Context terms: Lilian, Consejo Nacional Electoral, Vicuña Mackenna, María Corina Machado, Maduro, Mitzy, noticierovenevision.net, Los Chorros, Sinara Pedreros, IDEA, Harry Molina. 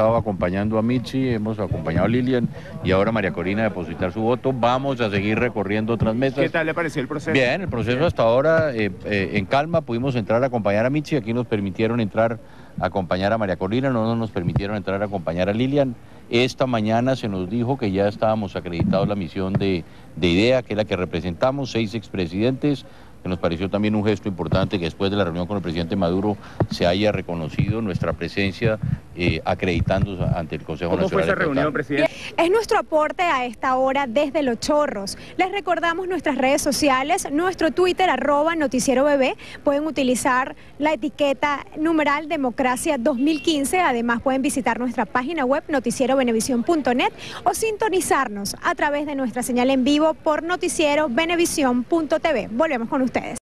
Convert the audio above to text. estado acompañando a Mitzy, hemos acompañado a Lilian y ahora María Corina a depositar su voto. Vamos a seguir recorriendo otras mesas. ¿Qué tal le pareció el proceso? Bien, el proceso bien. Hasta ahora en calma, pudimos entrar a acompañar a Mitzy, aquí nos permitieron entrar a acompañar a María Corina, no nos permitieron entrar a acompañar a Lilian. Esta mañana se nos dijo que ya estábamos acreditados la misión de IDEA, que es la que representamos, 6 expresidentes, que nos pareció también un gesto importante que después de la reunión con el presidente Maduro se haya reconocido nuestra presencia acreditándose ante el Consejo Nacional Electoral. ¿Cómo fue esa reunión, presidente? Es nuestro aporte a esta hora desde Los Chorros. Les recordamos nuestras redes sociales, nuestro Twitter, @noticieroBebé. Pueden utilizar la etiqueta numeral democracia 2015. Además pueden visitar nuestra página web, noticierovenevision.net, o sintonizarnos a través de nuestra señal en vivo por noticierovenevisión.tv. Volvemos con ustedes.